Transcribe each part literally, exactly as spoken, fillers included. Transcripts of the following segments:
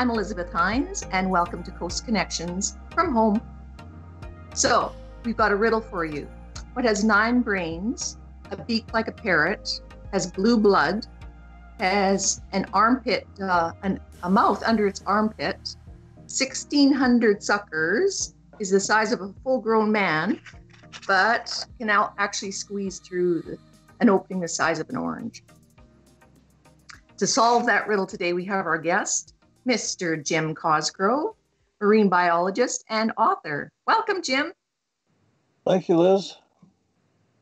I'm Elizabeth Hines, and welcome to Coast Connections from home. So, we've got a riddle for you. What has nine brains, a beak like a parrot, has blue blood, has an armpit, uh, an, a mouth under its armpit, sixteen hundred suckers, is the size of a full-grown man, but can now actually squeeze through the, an opening the size of an orange? To solve that riddle today, we have our guest, Mister Jim Cosgrove, marine biologist and author. Welcome, Jim. Thank you, Liz.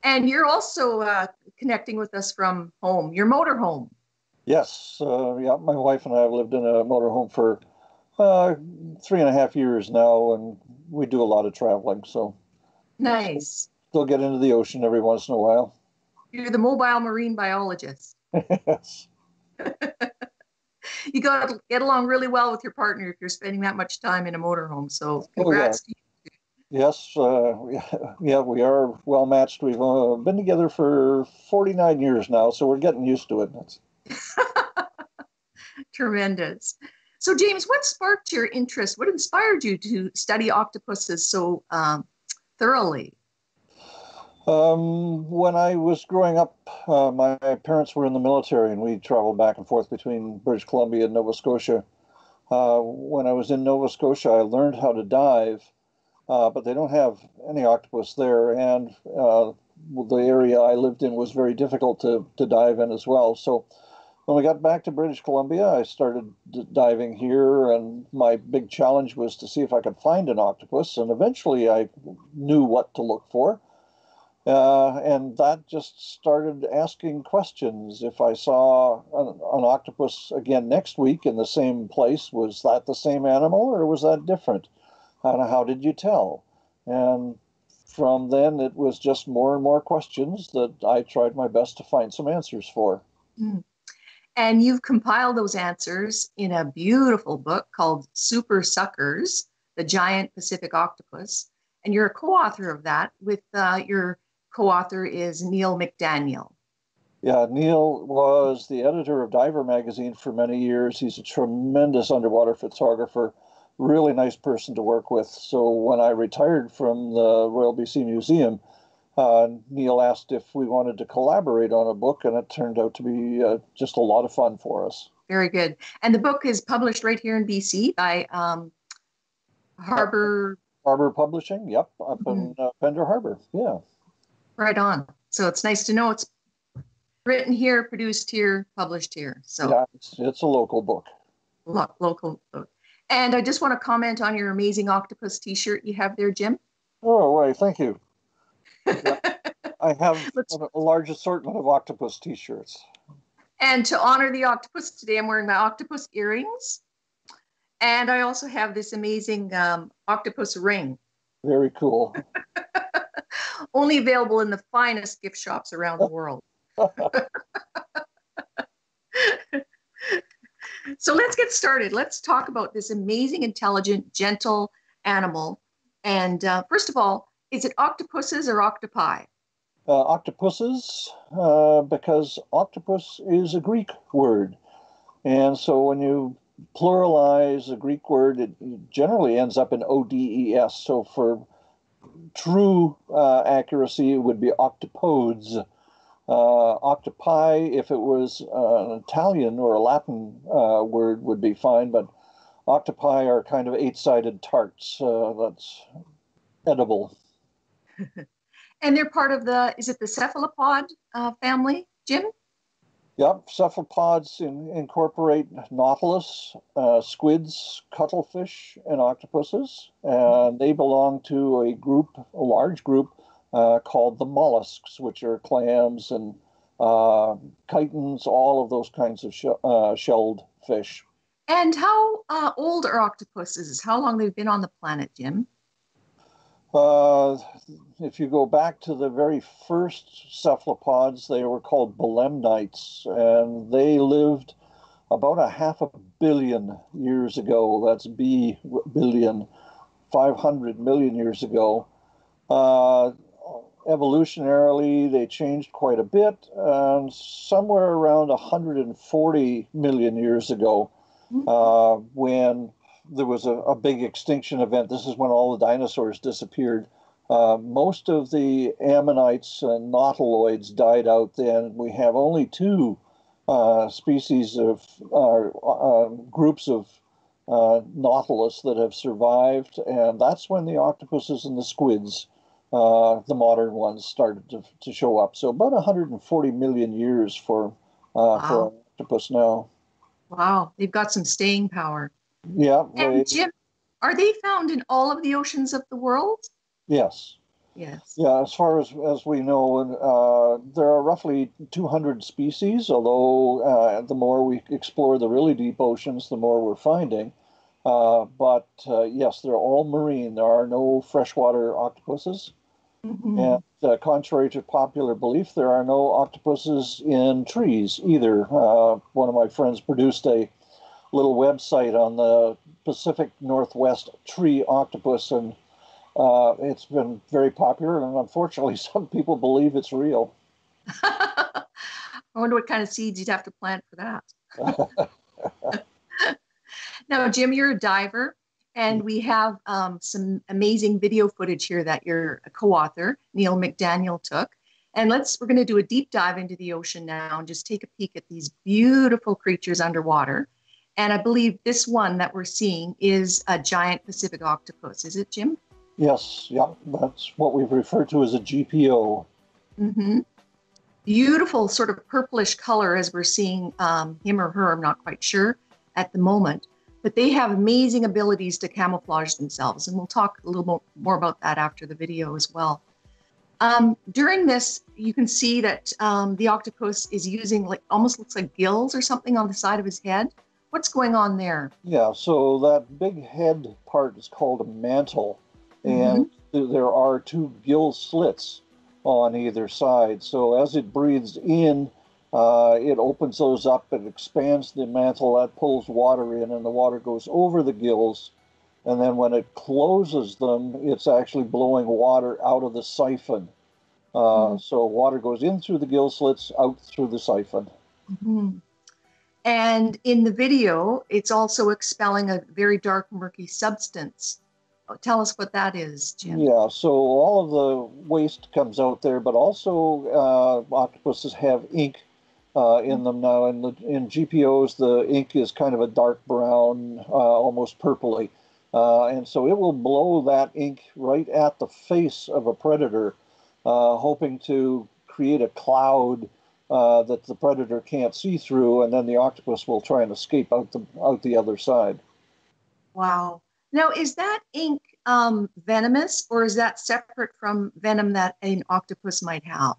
And you're also uh, connecting with us from home, your motorhome. Yes. Uh, yeah, my wife and I have lived in a motorhome for uh, three and a half years now, and we do a lot of traveling. So nice. Still get into the ocean every once in a while. You're the mobile marine biologist. Yes. You got to get along really well with your partner if you're spending that much time in a motorhome. So congrats oh, yeah. to you. Yes, uh, yeah, we are well matched. We've uh, been together for forty-nine years now, so we're getting used to it. Tremendous. So, James, what sparked your interest? What inspired you to study octopuses so um, thoroughly? Um, when I was growing up, uh, my parents were in the military, and we traveled back and forth between British Columbia and Nova Scotia. Uh, when I was in Nova Scotia, I learned how to dive, uh, but they don't have any octopus there, and uh, the area I lived in was very difficult to, to dive in as well. So when we got back to British Columbia, I started d- diving here, and my big challenge was to see if I could find an octopus, and eventually I knew what to look for. Uh, and that just started asking questions. If I saw an, an octopus again next week in the same place, was that the same animal or was that different? And how did you tell? And from then it was just more and more questions that I tried my best to find some answers for. Mm. And you've compiled those answers in a beautiful book called Super Suckers, The Giant Pacific Octopus. And you're a co-author of that with uh, your co-author is Neil McDaniel. Yeah, Neil was the editor of Diver magazine for many years. He's a tremendous underwater photographer, really nice person to work with. So when I retired from the Royal B C Museum, uh, Neil asked if we wanted to collaborate on a book, and it turned out to be uh, just a lot of fun for us. Very good. And the book is published right here in B C by um, Harbor... Harbor Publishing, yep, up in uh, Pender Harbor, yeah. Right on. So it's nice to know it's written here, produced here, published here. So yeah, it's, it's a local book. Lo- local book. And I just want to comment on your amazing octopus T-shirt you have there, Jim. Oh, wait, thank you. Yeah, I have a, a large assortment of octopus T-shirts. And to honor the octopus today, I'm wearing my octopus earrings. And I also have this amazing um, octopus ring. Very cool. Only available in the finest gift shops around the world. So let's get started. Let's talk about this amazing, intelligent, gentle animal. And uh, first of all, is it octopuses or octopi? Uh, octopuses, uh, because octopus is a Greek word. And so when you pluralize a Greek word, it generally ends up in O D E S. So for true uh, accuracy, it would be octopodes. Uh, octopi, if it was uh, an Italian or a Latin uh, word, would be fine. But octopi are kind of eight-sided tarts uh, that's edible. And they're part of the, is it the cephalopod uh, family, Jim? Yep, cephalopods in, incorporate nautilus, uh, squids, cuttlefish, and octopuses. And they belong to a group, a large group, uh, called the mollusks, which are clams and uh, chitons, all of those kinds of she- uh, shelled fish. And how uh, old are octopuses? How long they've been on the planet, Jim? Uh, if you go back to the very first cephalopods, they were called belemnites, and they lived about a half a billion years ago. That's B billion, five hundred million years ago. Uh, evolutionarily, they changed quite a bit, and somewhere around one hundred forty million years ago, uh, when there was a, a big extinction event. This is when all the dinosaurs disappeared. Uh, most of the ammonites and nautiloids died out then. We have only two uh, species of uh, uh, groups of uh, nautilus that have survived, and that's when the octopuses and the squids, uh, the modern ones, started to, to show up. So about one hundred forty million years for uh, wow. for an octopus now. Wow, they've got some staying power. Yeah. And they, Jim, are they found in all of the oceans of the world? Yes. Yes. Yeah, as far as, as we know, and uh, there are roughly two hundred species, although uh, the more we explore the really deep oceans, the more we're finding. Uh, but uh, yes, they're all marine. There are no freshwater octopuses. Mm-hmm. And uh, contrary to popular belief, there are no octopuses in trees either. Uh, one of my friends produced a little website on the Pacific Northwest tree octopus, and Uh, it's been very popular, and unfortunately, some people believe it's real. I wonder what kind of seeds you'd have to plant for that. Now, Jim, you're a diver, and we have um, some amazing video footage here that your co-author, Neil McDaniel, took. And let's we're going to do a deep dive into the ocean now and just take a peek at these beautiful creatures underwater. And I believe this one that we're seeing is a giant Pacific octopus. Is it, Jim? Yes, yeah, that's what we refer to as a G P O. Mm-hmm. Beautiful sort of purplish color as we're seeing um, him or her, I'm not quite sure at the moment. But they have amazing abilities to camouflage themselves, and we'll talk a little more, more about that after the video as well. Um, during this, you can see that um, the octopus is using, like, almost looks like gills or something on the side of his head. What's going on there? Yeah, so that big head part is called a mantle. And mm-hmm. there are two gill slits on either side. So as it breathes in, uh, it opens those up, it expands the mantle, that pulls water in, and the water goes over the gills. And then when it closes them, it's actually blowing water out of the siphon. Uh, mm-hmm. So water goes in through the gill slits, out through the siphon. Mm-hmm. And in the video, it's also expelling a very dark, murky substance. Tell us what that is, Jim. Yeah, so all of the waste comes out there, but also uh, octopuses have ink uh, in mm-hmm. them now. And in, in G P Os, the ink is kind of a dark brown, uh, almost purpley. Uh, and so it will blow that ink right at the face of a predator, uh, hoping to create a cloud uh, that the predator can't see through, and then the octopus will try and escape out the, out the other side. Wow. Now, is that ink um, venomous, or is that separate from venom that an octopus might have?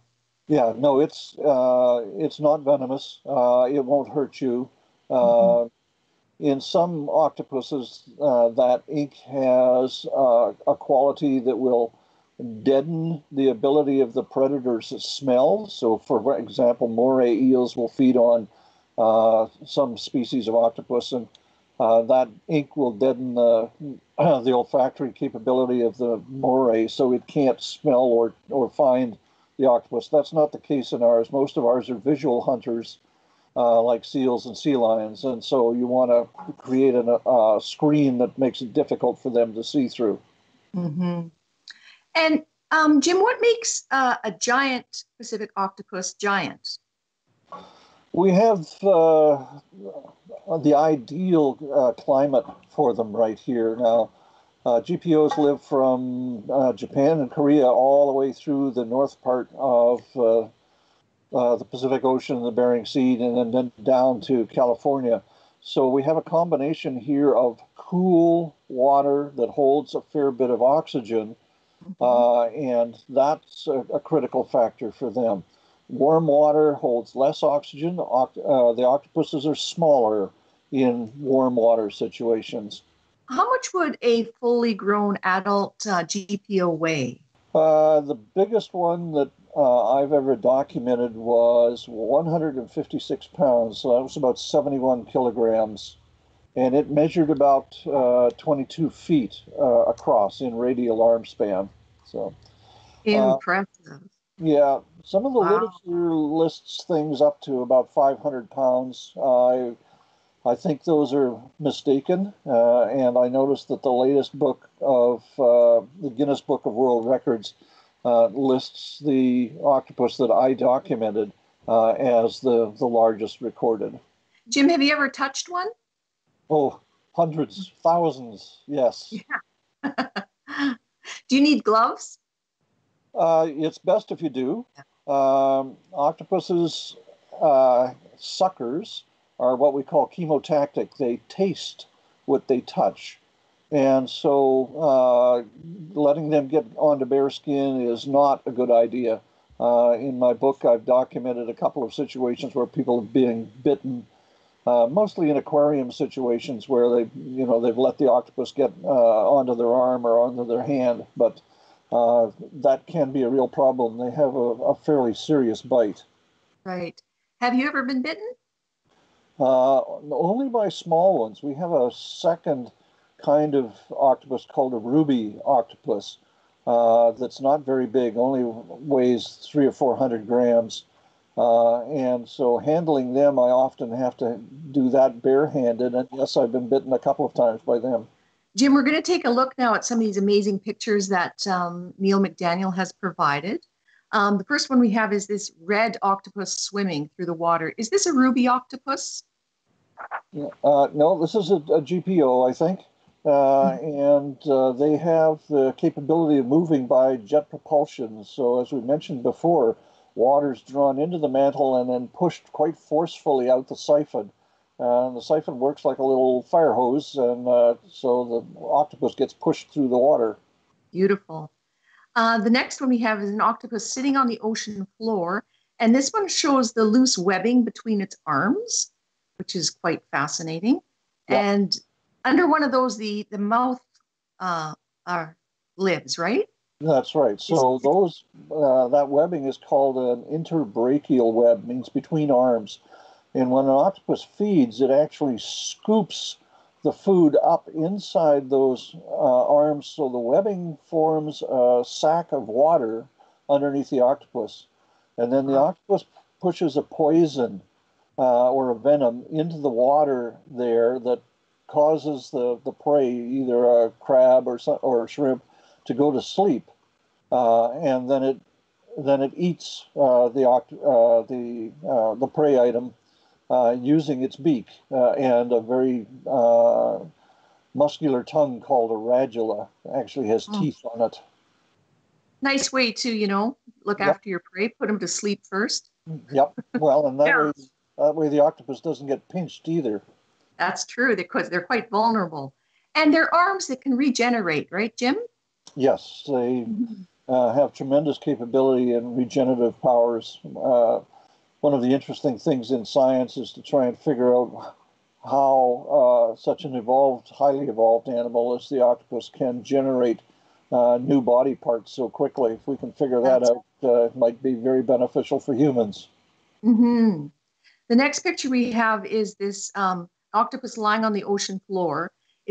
Yeah, no, it's uh, it's not venomous. Uh, it won't hurt you. Uh, mm-hmm. In some octopuses, uh, that ink has uh, a quality that will deaden the ability of the predators to smell. So, for example, moray eels will feed on uh, some species of octopus, and Uh, that ink will deaden the, uh, the olfactory capability of the moray, so it can't smell or, or find the octopus. That's not the case in ours. Most of ours are visual hunters, uh, like seals and sea lions, and so you want to create an, a screen that makes it difficult for them to see through. Mm-hmm. And, um, Jim, what makes uh, a giant Pacific octopus giant? We have uh, the ideal uh, climate for them right here now. Uh, G P Os live from uh, Japan and Korea all the way through the north part of uh, uh, the Pacific Ocean and the Bering Sea, and then, then down to California. So we have a combination here of cool water that holds a fair bit of oxygen, uh, and that's a, a critical factor for them. Warm water holds less oxygen. Oct uh, the octopuses are smaller in warm water situations. How much would a fully grown adult uh, G P O weigh? Uh, the biggest one that uh, I've ever documented was one hundred fifty-six pounds. So that was about seventy-one kilograms. And it measured about uh, twenty-two feet uh, across in radial arm span. So, impressive. Uh, Yeah, some of the wow. literature lists things up to about five hundred pounds. I I think those are mistaken, uh, and I noticed that the latest book of uh, the Guinness Book of World Records uh, lists the octopus that I documented uh, as the, the largest recorded. Jim, have you ever touched one? Oh, hundreds, thousands, yes. Yeah. Do you need gloves? Uh, it's best if you do. Um, octopuses, uh, suckers, are what we call chemotactic. They taste what they touch. And so uh, letting them get onto bare skin is not a good idea. Uh, in my book, I've documented a couple of situations where people have been bitten, uh, mostly in aquarium situations where they, you know, they've let the octopus get uh, onto their arm or onto their hand, but uh, that can be a real problem. They have a, a fairly serious bite. Right. Have you ever been bitten? Uh, only by small ones. We have a second kind of octopus called a ruby octopus uh, that's not very big, only weighs three or four hundred grams. Uh, and so handling them, I often have to do that barehanded. And yes, I've been bitten a couple of times by them. Jim, we're going to take a look now at some of these amazing pictures that um, Neil McDaniel has provided. Um, the first one we have is this red octopus swimming through the water. Is this a ruby octopus? Uh, no, this is a, a G P O, I think, uh, and uh, they have the capability of moving by jet propulsion. So as we mentioned before, water's drawn into the mantle and then pushed quite forcefully out the siphon. Uh, and the siphon works like a little fire hose, and uh, so the octopus gets pushed through the water. Beautiful. Uh, the next one we have is an octopus sitting on the ocean floor, and this one shows the loose webbing between its arms, which is quite fascinating. Yeah. And under one of those, the, the mouth uh, uh, lives, right? That's right. So those uh, that webbing is called an interbrachial web, means between arms. And when an octopus feeds, it actually scoops the food up inside those uh, arms, so the webbing forms a sack of water underneath the octopus. And then the octopus pushes a poison uh, or a venom into the water there that causes the, the prey, either a crab or, or a shrimp, to go to sleep. Uh, and then it, then it eats uh, the, uh, the, uh, the prey item Uh, using its beak uh, and a very uh, muscular tongue called a radula. Actually has oh. teeth on it. Nice way to, you know, look yep. after your prey, put them to sleep first. Yep. Well, and that, yeah. way, that way the octopus doesn't get pinched either. That's true, because they're quite vulnerable. And their arms that can regenerate, right, Jim? Yes, they uh, have tremendous capability and regenerative powers. Uh, One of the interesting things in science is to try and figure out how uh, such an evolved, highly evolved animal as the octopus can generate uh, new body parts so quickly. If we can figure that That's out, uh, it might be very beneficial for humans. Mm-hmm. The next picture we have is this um, octopus lying on the ocean floor.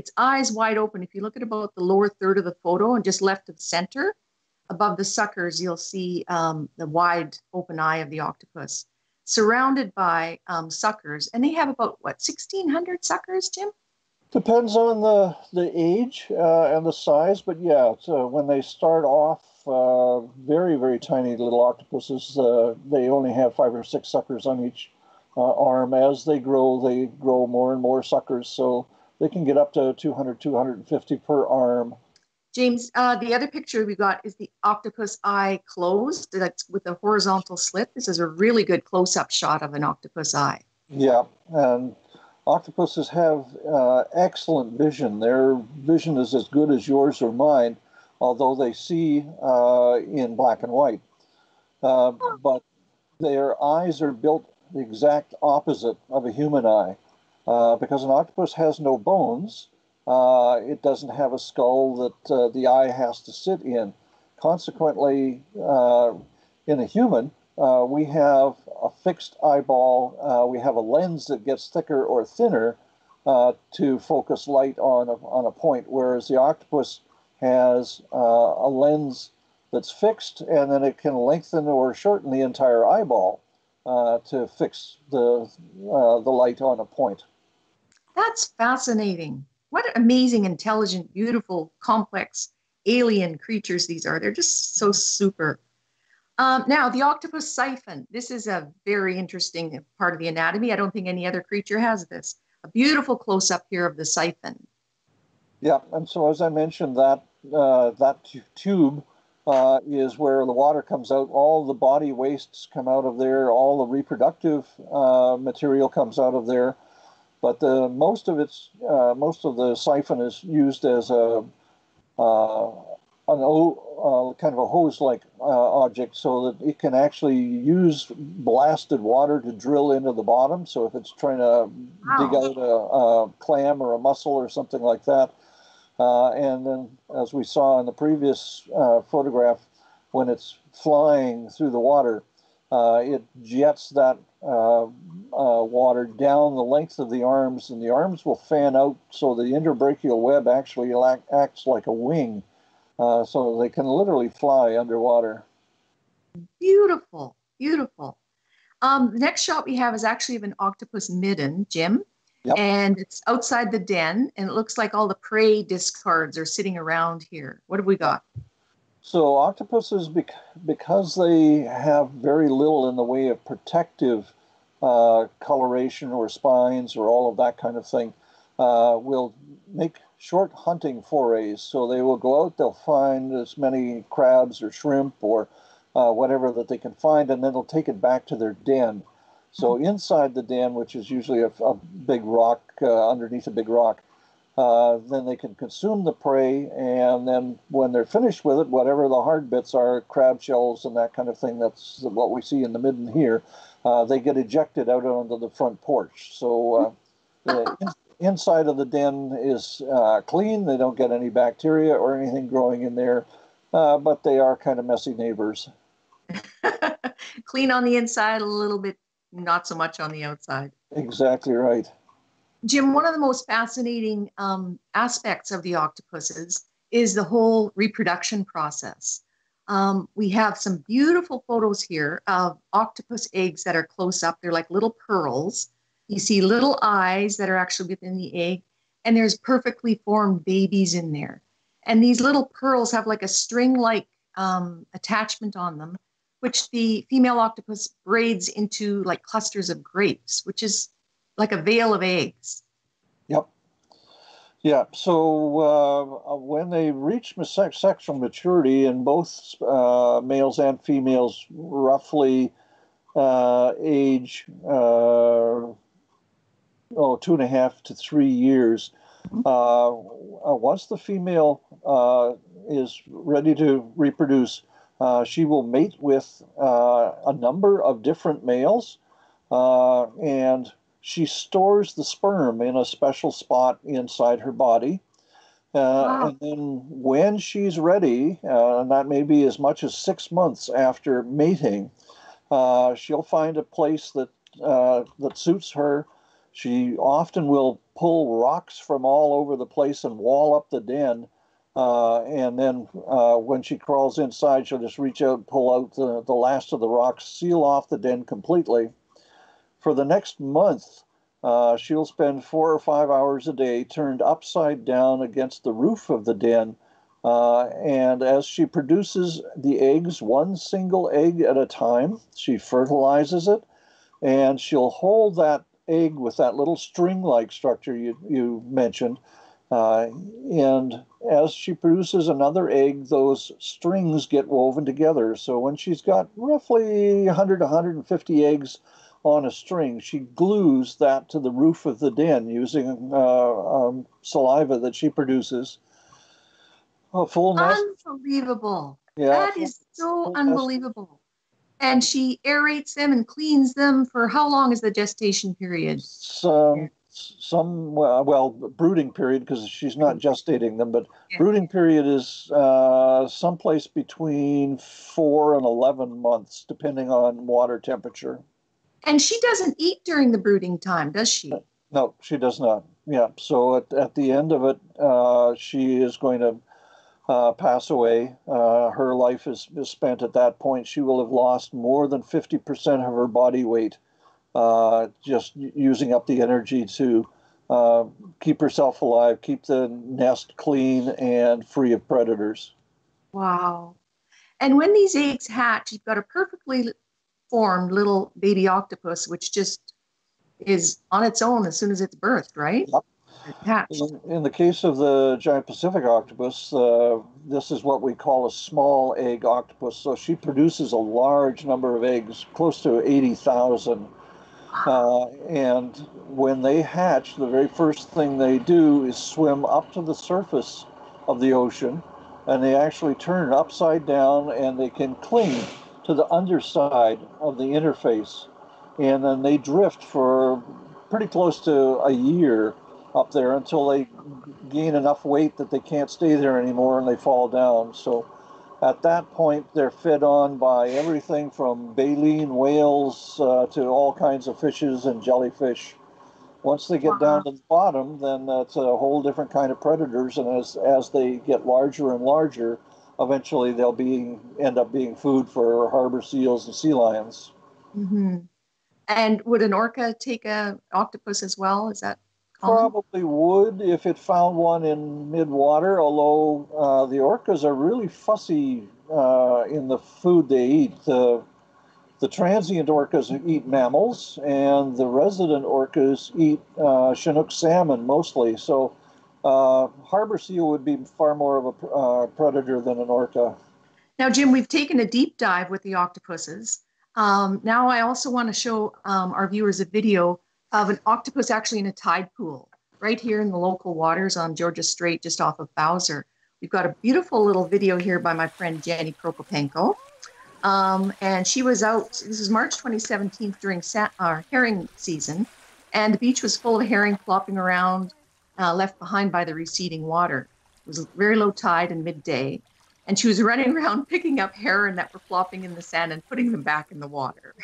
Its eyes wide open. If you look at about the lower third of the photo and just left of center, above the suckers, you'll see um, the wide open eye of the octopus, surrounded by um, suckers, and they have about, what, sixteen hundred suckers, Jim? Depends on the, the age uh, and the size, but yeah, so when they start off uh, very, very tiny little octopuses, uh, they only have five or six suckers on each uh, arm. As they grow, they grow more and more suckers, so they can get up to two hundred, two hundred fifty per arm. James, uh, the other picture we got is the octopus eye closed. That's with a horizontal slit. This is a really good close-up shot of an octopus eye. Yeah, and octopuses have uh, excellent vision. Their vision is as good as yours or mine, although they see uh, in black and white. Uh, but their eyes are built the exact opposite of a human eye uh, because an octopus has no bones. Uh, it doesn't have a skull that uh, the eye has to sit in. Consequently, uh, in a human, uh, we have a fixed eyeball. Uh, we have a lens that gets thicker or thinner uh, to focus light on a, on a point, whereas the octopus has uh, a lens that's fixed, and then it can lengthen or shorten the entire eyeball uh, to fix the, uh, the light on a point. That's fascinating. What amazing, intelligent, beautiful, complex alien creatures these are. They're just so super. Um, now, the octopus siphon. This is a very interesting part of the anatomy. I don't think any other creature has this. A beautiful close-up here of the siphon. Yeah, and so as I mentioned, that, uh, that tube uh, is where the water comes out. All the body wastes come out of there. All the reproductive uh, material comes out of there. But the, most of its, uh, most of the siphon is used as a uh, an o, uh, kind of a hose-like uh, object, so that it can actually use blasted water to drill into the bottom. So if it's trying to wow. dig out a, a clam or a mussel or something like that, uh, and then as we saw in the previous uh, photograph, when it's flying through the water, uh, it jets that Uh, uh, water down the length of the arms, and the arms will fan out, so the interbrachial web actually act, acts like a wing, uh, so they can literally fly underwater. Beautiful, beautiful. Um, the next shot we have is actually of an octopus midden, Jim, yep. and it's outside the den, and it looks like all the prey discards are sitting around here. What have we got? So octopuses, because they have very little in the way of protective uh, coloration or spines or all of that kind of thing, uh, will make short hunting forays. So they will go out, they'll find as many crabs or shrimp or uh, whatever that they can find, and then they'll take it back to their den. So mm-hmm. inside the den, which is usually a, a big rock, uh, underneath a big rock, Uh, then they can consume the prey, and then when they're finished with it, whatever the hard bits are, crab shells and that kind of thing, that's what we see in the midden here, uh, they get ejected out onto the front porch. So uh, the in inside of the den is uh, clean. They don't get any bacteria or anything growing in there, uh, but they are kind of messy neighbors. Clean on the inside, a little bit, not so much on the outside. Exactly right. Jim, one of the most fascinating um, aspects of the octopuses is the whole reproduction process. Um, we have some beautiful photos here of octopus eggs that are close up. They're like little pearls. You see little eyes that are actually within the egg, and there's perfectly formed babies in there. And these little pearls have like a string-like um, attachment on them, which the female octopus braids into like clusters of grapes, which is like a veil of eggs. Yep. Yeah. So uh, when they reach sexual maturity in both uh, males and females, roughly uh, age uh, oh, two and a half to three years, mm-hmm. uh, once the female uh, is ready to reproduce, uh, she will mate with uh, a number of different males, uh, and she stores the sperm in a special spot inside her body. Uh, wow. And then when she's ready, uh, and that may be as much as six months after mating, uh, she'll find a place that, uh, that suits her. She often will pull rocks from all over the place and wall up the den. Uh, and then uh, when she crawls inside, she'll just reach out and pull out the, the last of the rocks, seal off the den completely. For the next month, uh, she'll spend four or five hours a day turned upside down against the roof of the den. Uh, and as she produces the eggs, one single egg at a time, she fertilizes it, and she'll hold that egg with that little string-like structure you, you mentioned. Uh, and as she produces another egg, those strings get woven together. So when she's got roughly one hundred to one hundred fifty eggs on a string, she glues that to the roof of the den using uh, um, saliva that she produces. A full nest. Unbelievable. Yeah, that full, is so unbelievable. Nest. And she aerates them and cleans them. For how long is the gestation period? Some, some uh, well, brooding period, because she's not gestating them, but yeah. brooding period is uh, someplace between four and eleven months, depending on water temperature. And she doesn't eat during the brooding time, does she? No, she does not. Yeah. So at, at the end of it, uh, she is going to uh, pass away. Uh, her life is, is spent at that point. She will have lost more than fifty percent of her body weight, uh, just using up the energy to uh, keep herself alive, keep the nest clean and free of predators. Wow. And when these eggs hatch, you've got a perfectly formed little baby octopus, which just is on its own as soon as it's birthed, right? Yep. In, in the case of the giant Pacific octopus, uh, this is what we call a small egg octopus. So she produces a large number of eggs, close to eighty thousand. Uh, and when they hatch, the very first thing they do is swim up to the surface of the ocean, and they actually turn upside down, and they can cling to the underside of the interface. And then they drift for pretty close to a year up there until they gain enough weight that they can't stay there anymore and they fall down. So at that point, they're fed on by everything from baleen whales uh, to all kinds of fishes and jellyfish. Once they get uh-huh. down to the bottom, then that's a whole different kind of predators. And as, as they get larger and larger, eventually they'll be, end up being food for harbor seals and sea lions. Mm-hmm. And would an orca take an octopus as well? Is that Probably would if it found one in mid-water, although uh, the orcas are really fussy uh, in the food they eat. The, the transient orcas eat mammals, and the resident orcas eat uh, Chinook salmon mostly. So uh, harbor seal would be far more of a uh, predator than an orca. Now, Jim, we've taken a deep dive with the octopuses. Um, now I also want to show um, our viewers a video of an octopus actually in a tide pool, right here in the local waters on Georgia Strait, just off of Bowser. We've got a beautiful little video here by my friend Jenny Kropopenko. Um, and she was out, this is March twenty seventeen during sa- uh, herring season, and the beach was full of herring flopping around, uh, left behind by the receding water. It was very low tide and midday, and she was running around picking up herring that were flopping in the sand and putting them back in the water.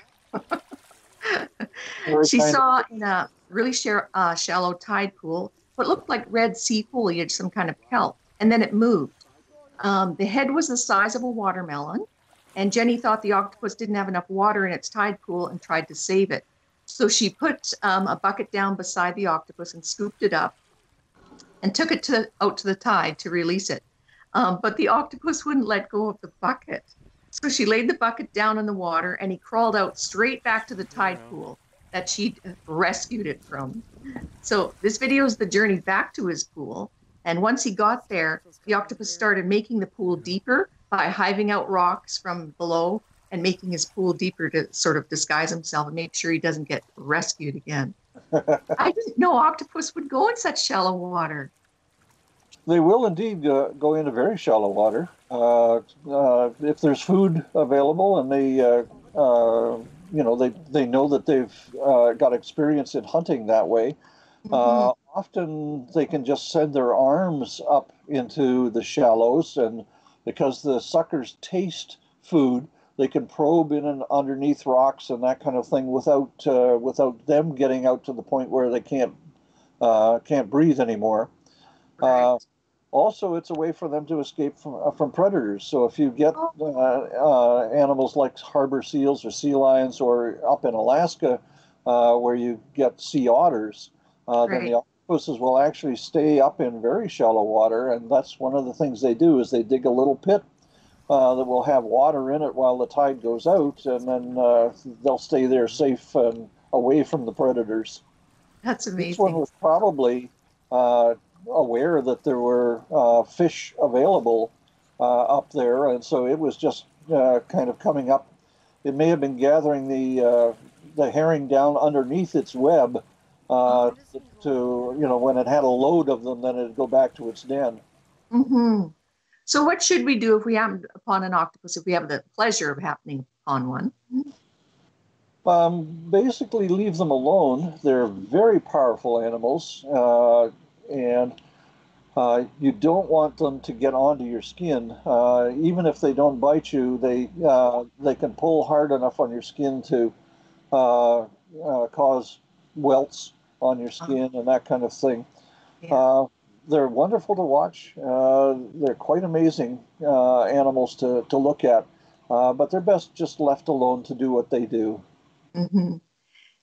She saw in a really share, uh, shallow tide pool what looked like red sea foliage, some kind of kelp, and then it moved. Um, the head was the size of a watermelon, and Jenny thought the octopus didn't have enough water in its tide pool and tried to save it. So she put um, a bucket down beside the octopus and scooped it up and took it to, out to the tide to release it. Um, but the octopus wouldn't let go of the bucket. So she laid the bucket down in the water, and he crawled out straight back to the tide pool that she'd rescued it from. So this video is the journey back to his pool. And once he got there, the octopus started making the pool deeper by hiving out rocks from below and making his pool deeper to sort of disguise himself and make sure he doesn't get rescued again. I didn't know octopus would go in such shallow water. They will indeed uh, go into very shallow water. Uh, uh, if there's food available and they, uh, uh, you know, they, they know that they've uh, got experience in hunting that way, mm-hmm. uh, often they can just send their arms up into the shallows, and because the suckers taste food, they can probe in and underneath rocks and that kind of thing without uh, without them getting out to the point where they can't uh, can't breathe anymore. Right. Uh, Also, it's a way for them to escape from uh, from predators. So if you get uh, uh, animals like harbor seals or sea lions, or up in Alaska uh, where you get sea otters, uh, right. then the octopuses will actually stay up in very shallow water. And that's one of the things they do is they dig a little pit uh, that will have water in it while the tide goes out. And then uh, they'll stay there safe and away from the predators. That's amazing. This one was probably... Uh, aware that there were uh, fish available uh, up there, and so it was just uh, kind of coming up. It may have been gathering the uh, the herring down underneath its web uh, to, you know, when it had a load of them, then it'd go back to its den. Mm-hmm. So what should we do if we happen upon an octopus, if we have the pleasure of happening upon one? Um, basically leave them alone. They're very powerful animals. Uh, And uh, you don't want them to get onto your skin. Uh, even if they don't bite you, they uh, they can pull hard enough on your skin to uh, uh, cause welts on your skin and that kind of thing. Yeah. Uh, they're wonderful to watch. Uh, they're quite amazing uh, animals to, to look at. Uh, but they're best just left alone to do what they do. Mm-hmm.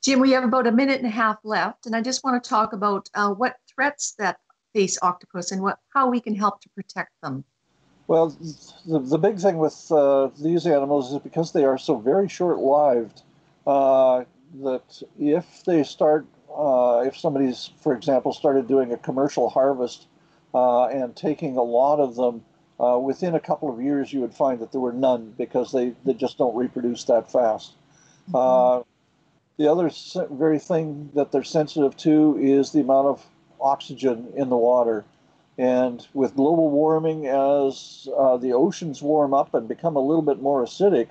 Jim, we have about a minute and a half left, and I just want to talk about uh, what threats that face octopus and what, how we can help to protect them. Well, the, the big thing with uh, these animals is because they are so very short-lived uh, that if they start, uh, if somebody's, for example, started doing a commercial harvest uh, and taking a lot of them, uh, within a couple of years you would find that there were none because they, they just don't reproduce that fast. Mm-hmm. uh, the other very thing that they're sensitive to is the amount of oxygen in the water. And with global warming, as uh, the oceans warm up and become a little bit more acidic,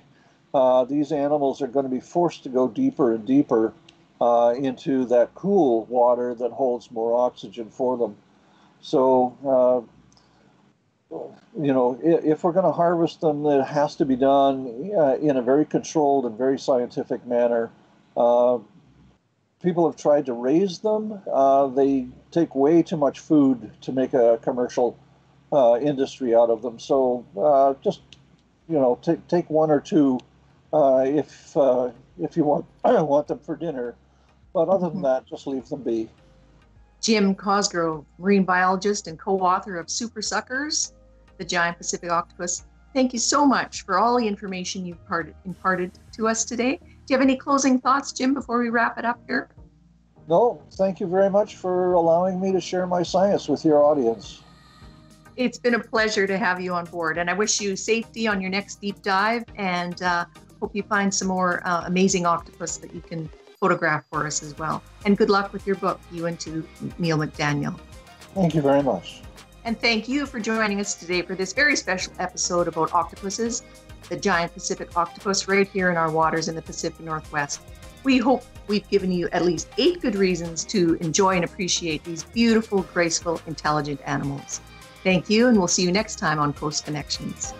uh, these animals are going to be forced to go deeper and deeper uh, into that cool water that holds more oxygen for them. So, uh, you know, if we're going to harvest them, it has to be done uh, in a very controlled and very scientific manner. Uh, people have tried to raise them. Uh, they take way too much food to make a commercial uh, industry out of them. So uh, just, you know, take take one or two uh, if uh, if you want want them for dinner. But other than that, just leave them be. Jim Cosgrove, marine biologist and co-author of Super Suckers, The Giant Pacific Octopus. Thank you so much for all the information you've imparted, imparted to us today. Do you have any closing thoughts, Jim, before we wrap it up here? No, thank you very much for allowing me to share my science with your audience. It's been a pleasure to have you on board, and I wish you safety on your next deep dive, and uh, hope you find some more uh, amazing octopus that you can photograph for us as well. And good luck with your book, you and to Neil McDaniel. Thank you very much. And thank you for joining us today for this very special episode about octopuses, the giant Pacific octopus right here in our waters in the Pacific Northwest. We hope we've given you at least eight good reasons to enjoy and appreciate these beautiful, graceful, intelligent animals. Thank you, and we'll see you next time on Coast Connections.